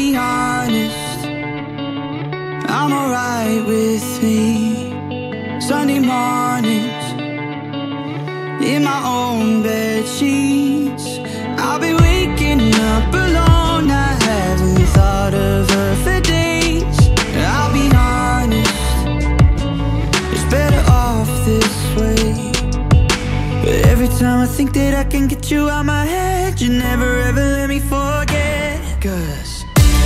be honest, I'm alright with me. Sunday mornings, in my own bed sheets, I'll be waking up alone. I haven't thought of her for days. I'll be honest, it's better off this way. But every time I think that I can get you out my head, you never ever let me forget. 'Cause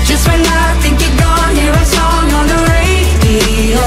just when I think you're gone, hear a song on the radio.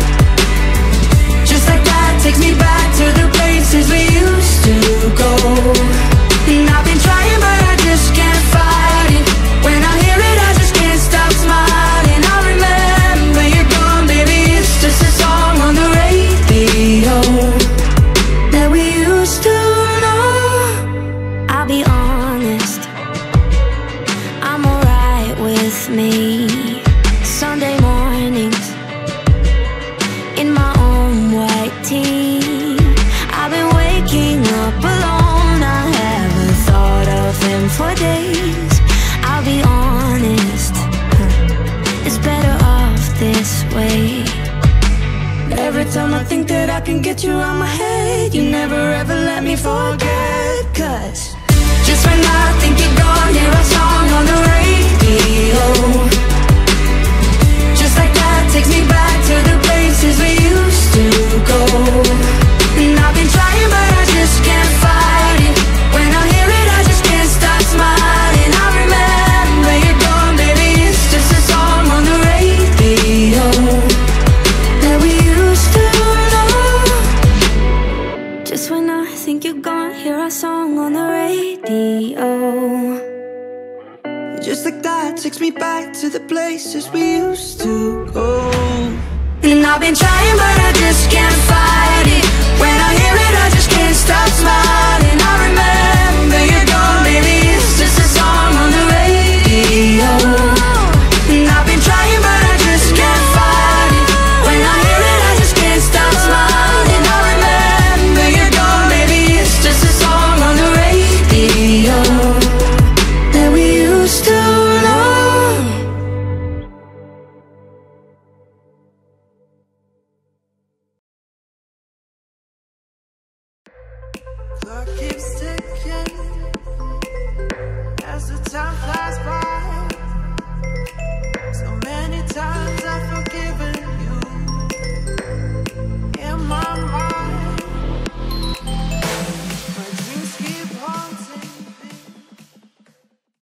Just like that takes me back to the places we used to go. And I've been trying but I just can't fight it. When I hear it I just can't stop smiling. I remember you're gone, baby, it's just a song on the radio that we used to know. I'll be honest, I'm alright with me. Sunday mornings, in my own white tee, I've been waking up alone. I haven't thought of him for days. I'll be honest, it's better off this way. Every time I think that I can get you out my head, you never ever let me forget. 'Cause just when I think you're gone, hear a song on the radio. Just like that takes me back to the places we used to go. And I've been trying but I just can't fight it. When I hear it I just can't stop smiling. I remember you're gone, baby, it's just a song on the radio that we used to know. Just when I think you're gone, hear a song on the radio. Just like that takes me back to the places we used to go. And I've been trying but I just can't fight it. When I hear it I just can't stop smiling. I remember you're gone, baby, it's just a song on the radio. And I've been trying but I just can't fight it. When I hear it I just can't stop smiling. I remember you're gone, baby, it's just a song on the radio. Time flies by, so many times I forget.